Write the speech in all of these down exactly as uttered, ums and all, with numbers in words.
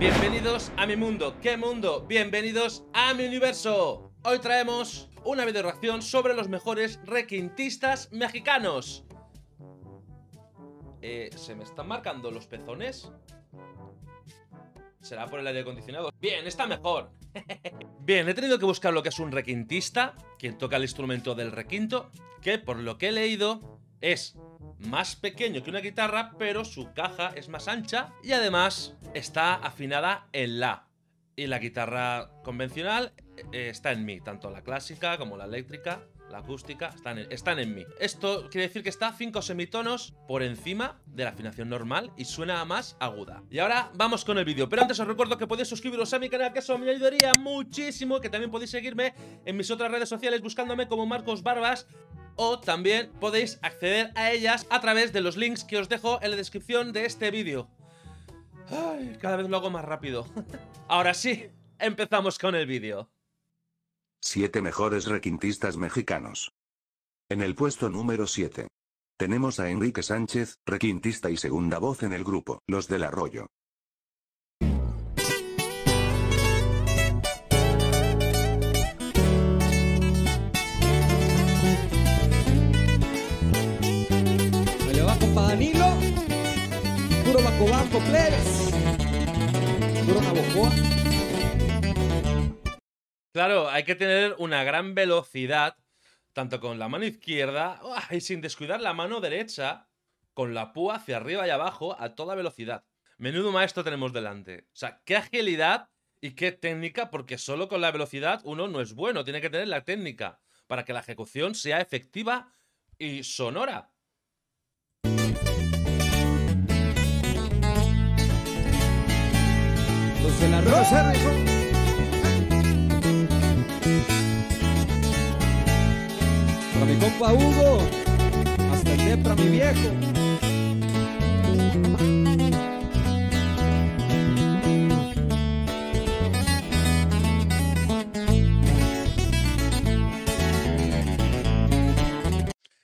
Bienvenidos a mi mundo. ¿Qué mundo? Bienvenidos a mi universo. Hoy traemos una video reacción sobre los mejores requintistas mexicanos. Eh, ¿se me están marcando los pezones? ¿Será por el aire acondicionado? Bien, está mejor. Bien, he tenido que buscar lo que es un requintista, quien toca el instrumento del requinto, que por lo que he leído es más pequeño que una guitarra, pero su caja es más ancha y además está afinada en la. Y la guitarra convencional eh, está en mi, tanto la clásica como la eléctrica, la acústica, están en, están en mi. Esto quiere decir que está cinco semitonos por encima de la afinación normal y suena más aguda. Y ahora vamos con el vídeo, pero antes os recuerdo que podéis suscribiros a mi canal, que eso me ayudaría muchísimo, que también podéis seguirme en mis otras redes sociales buscándome como Marcos Barbas, o también podéis acceder a ellas a través de los links que os dejo en la descripción de este vídeo. Ay, cada vez lo hago más rápido. Ahora sí, empezamos con el vídeo. siete mejores requintistas mexicanos. En el puesto número siete. Tenemos a Enrique Sánchez, requintista y segunda voz en el grupo Los del Arroyo. Me le bajo panilo, puro bacobanco plebes, puro nabocó. Claro, hay que tener una gran velocidad, tanto con la mano izquierda y sin descuidar la mano derecha, con la púa hacia arriba y abajo a toda velocidad. Menudo maestro tenemos delante. O sea, qué agilidad y qué técnica, porque solo con la velocidad uno no es bueno, tiene que tener la técnica para que la ejecución sea efectiva y sonora. Los de la Rosa, ¿eh? Para mi compa Hugo, hasta el Nepra, mi viejo.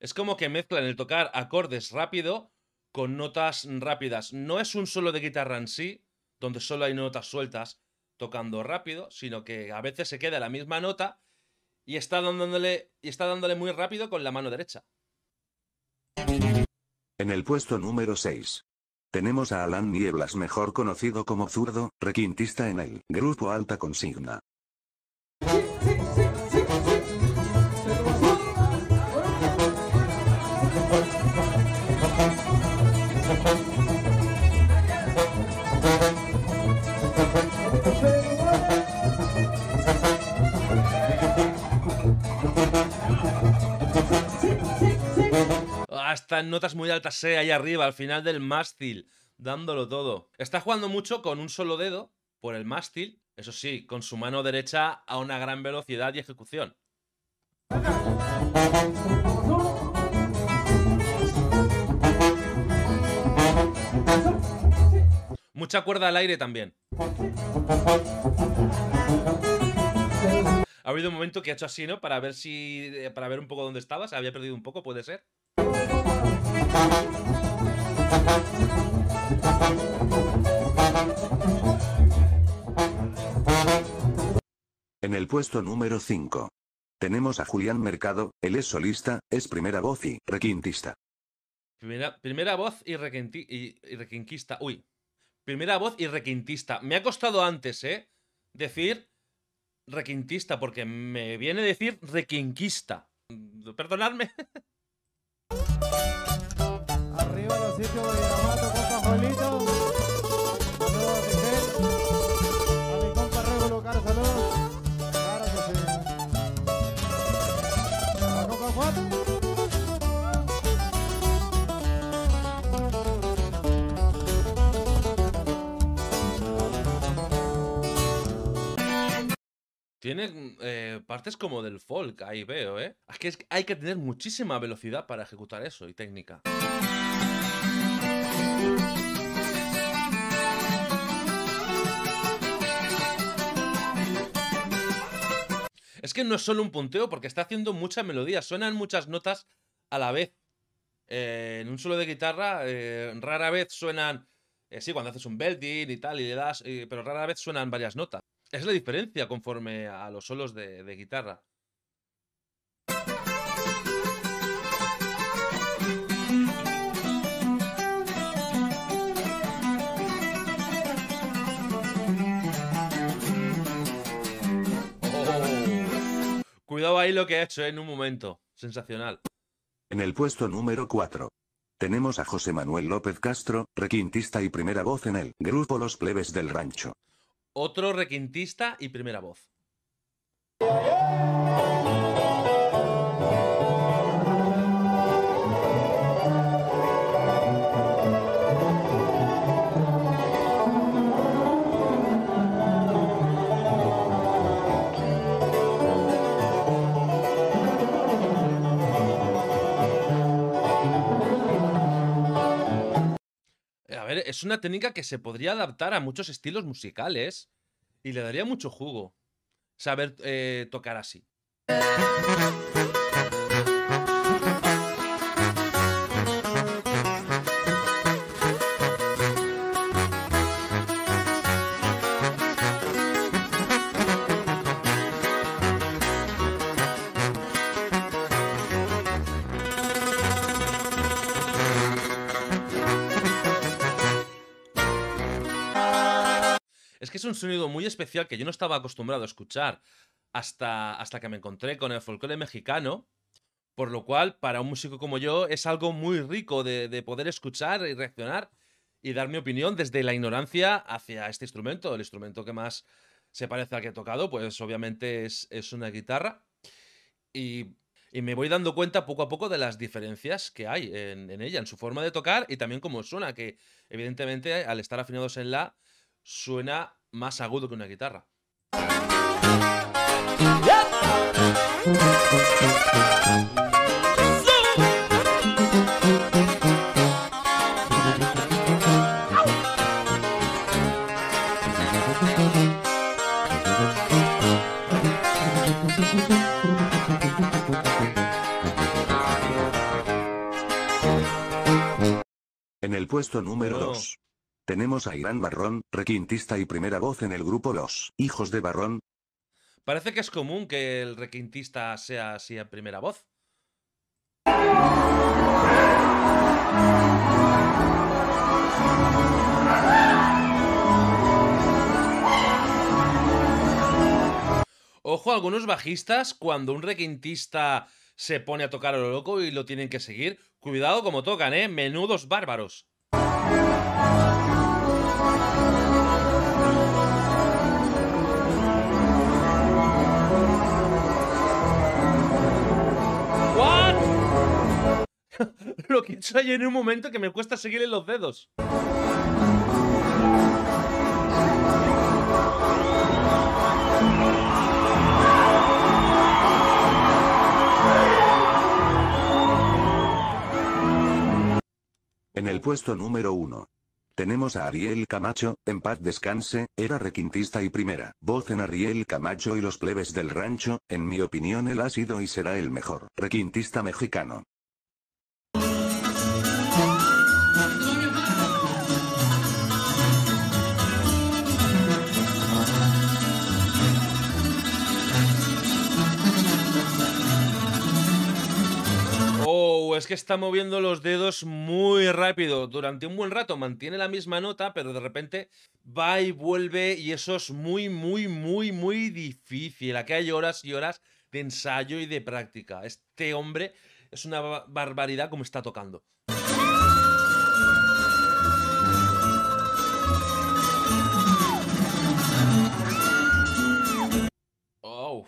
Es como que mezclan el tocar acordes rápido con notas rápidas. No es un solo de guitarra en sí, donde solo hay notas sueltas tocando rápido, sino que a veces se queda la misma nota y está dándole, y está dándole muy rápido con la mano derecha. En el puesto número seis. Tenemos a Alan Nieblas, mejor conocido como Zurdo, requintista en el Grupo Alta Consigna. Hasta en notas muy altas, eh, ahí arriba, al final del mástil, dándolo todo. Está jugando mucho con un solo dedo por el mástil, eso sí, con su mano derecha a una gran velocidad y ejecución. Mucha cuerda al aire también. Ha habido un momento que ha hecho así, ¿no? Para ver si, para ver un poco dónde estabas. Había perdido un poco, puede ser. En el puesto número cinco. Tenemos a Julián Mercado, él es solista, es primera voz y requintista. Primera, primera voz y, requinti, y, y requinquista. Uy. Primera voz y requintista. Me ha costado antes, ¿eh? Decir requintista, porque me viene a decir requinquista. Perdonadme. Arriba los sitios de Dinamato, compa Juelito. Saludos a Giselle. A mi compa Régulo, cara, saludos. Claro que sí. A compa Juan. Tiene eh, partes como del folk, ahí veo, ¿eh? Es que hay que tener muchísima velocidad para ejecutar eso y técnica. Es que no es solo un punteo, porque está haciendo mucha melodía, suenan muchas notas a la vez. Eh, en un solo de guitarra eh, rara vez suenan Eh, sí, cuando haces un belting y tal, y le das, eh, pero rara vez suenan varias notas. Es la diferencia conforme a los solos de, de guitarra. Oh. Cuidado ahí lo que ha hecho, ¿eh? En un momento. Sensacional. En el puesto número cuatro. Tenemos a José Manuel López Castro, requintista y primera voz en el grupo Los Plebes del Rancho. Otro requintista y primera voz. A ver, es una técnica que se podría adaptar a muchos estilos musicales y le daría mucho jugo saber eh, tocar así. Es que es un sonido muy especial que yo no estaba acostumbrado a escuchar hasta, hasta que me encontré con el folclore mexicano, por lo cual para un músico como yo es algo muy rico de, de poder escuchar y reaccionar y dar mi opinión desde la ignorancia hacia este instrumento. El instrumento que más se parece al que he tocado pues obviamente es, es una guitarra, y, y me voy dando cuenta poco a poco de las diferencias que hay en, en ella, en su forma de tocar y también cómo suena, que evidentemente al estar afinados en la suena más agudo que una guitarra. En el puesto número dos. No. Tenemos a Irán Barrón, requintista y primera voz en el grupo Los Hijos de Barrón. Parece que es común que el requintista sea así a primera voz. Ojo, algunos bajistas, cuando un requintista se pone a tocar a lo loco y lo tienen que seguir, cuidado como tocan, ¿eh? Menudos bárbaros. Lo que he hecho ahí en un momento que me cuesta seguirle los dedos. En el puesto número uno. Tenemos a Ariel Camacho, en paz descanse, era requintista y primera voz en Ariel Camacho y Los Plebes del Rancho. En mi opinión él ha sido y será el mejor requintista mexicano. Oh, es que está moviendo los dedos muy rápido. Durante un buen rato mantiene la misma nota, pero de repente va y vuelve, y eso es muy, muy, muy, muy difícil. Aquí hay horas y horas de ensayo y de práctica. Este hombre es una barbaridad como está tocando. Oh,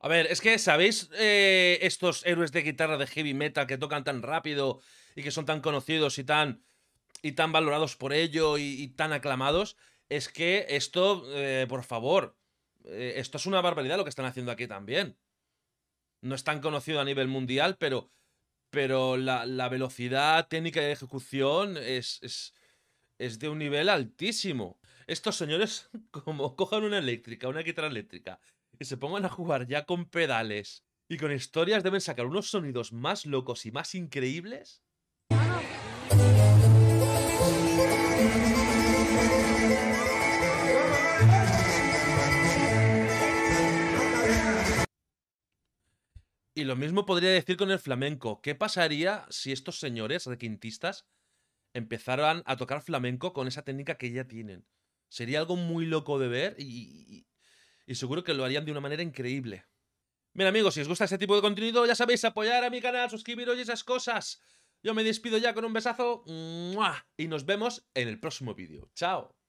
a ver, es que, ¿sabéis eh, estos héroes de guitarra de heavy metal que tocan tan rápido y que son tan conocidos y tan, y tan valorados por ello y, y tan aclamados? Es que esto, eh, por favor, eh, esto es una barbaridad lo que están haciendo aquí también. No es tan conocido a nivel mundial, pero, pero la, la velocidad técnica de ejecución es, es, es de un nivel altísimo. Estos señores, como cojan una eléctrica, una guitarra eléctrica, y se pongan a jugar ya con pedales y con historias, deben sacar unos sonidos más locos y más increíbles. Y lo mismo podría decir con el flamenco. ¿Qué pasaría si estos señores requintistas empezaran a tocar flamenco con esa técnica que ya tienen? Sería algo muy loco de ver y, y, y seguro que lo harían de una manera increíble. Bien, amigos, si os gusta este tipo de contenido, ya sabéis, apoyar a mi canal, suscribiros y esas cosas. Yo me despido ya con un besazo y nos vemos en el próximo vídeo. ¡Chao!